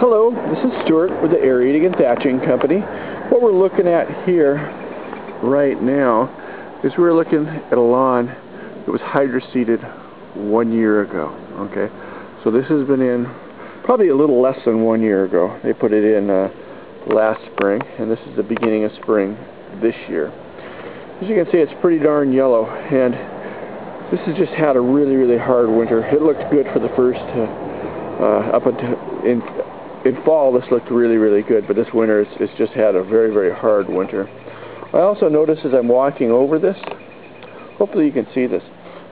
Hello, this is Stuart with the Aerating and Thatching Company. What we're looking at here right now is we're looking at a lawn that was hydroseeded 1 year ago. Okay, so this has been in probably a little less than 1 year ago. They put it in last spring, and this is the beginning of spring this year. As you can see, it's pretty darn yellow, and this has just had a really hard winter. It looked good for the first up until in fall. This looked really good, but this winter it's just had a very hard winter. I also notice as I'm walking over this, hopefully you can see this,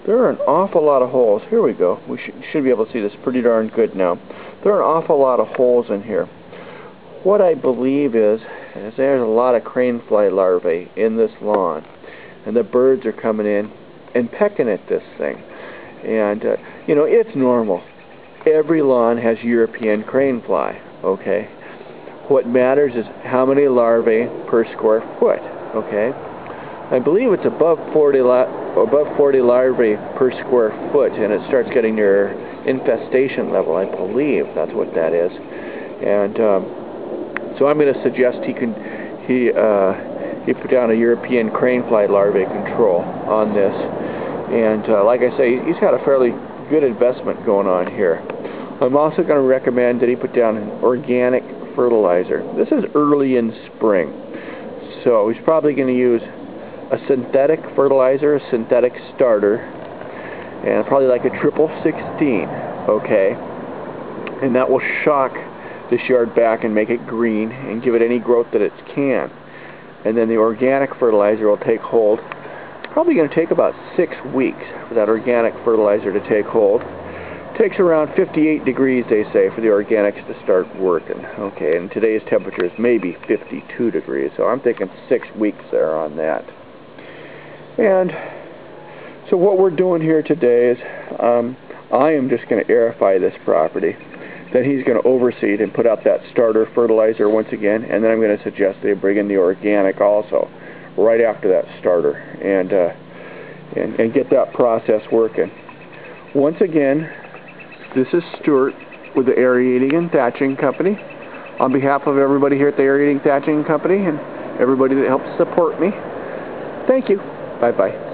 there are an awful lot of holes. Here we go. We should be able to see this pretty darn good now. There are an awful lot of holes in here. What I believe is there's a lot of crane fly larvae in this lawn, and the birds are coming in and pecking at this thing. And you know, it's normal. Every lawn has European crane fly, okay? What matters is how many larvae per square foot, okay? I believe it's above 40 larvae per square foot, and it starts getting near infestation level, I believe that's what that is. And so I'm going to suggest he put down a European crane fly larvae control on this. And like I say, he's had a fairly good investment going on here. I'm also going to recommend that he put down an organic fertilizer. This is early in spring, so he's probably going to use a synthetic fertilizer, a synthetic starter, and probably like a triple 16, okay? And that will shock this yard back and make it green and give it any growth that it can. And then the organic fertilizer will take hold. Probably going to take about 6 weeks for that organic fertilizer to take hold. Takes around 58 degrees, they say, for the organics to start working. Okay, and today's temperature is maybe 52 degrees, so I'm thinking 6 weeks there on that. And so what we're doing here today is I am just going to aerify this property. Then he's going to overseed and put out that starter fertilizer once again, and then I'm going to suggest they bring in the organic also right after that starter, and get that process working. Once again, this is Stuart with the Aerating and Thatching Company. On behalf of everybody here at the Aerating and Thatching Company and everybody that helps support me, thank you. Bye-bye.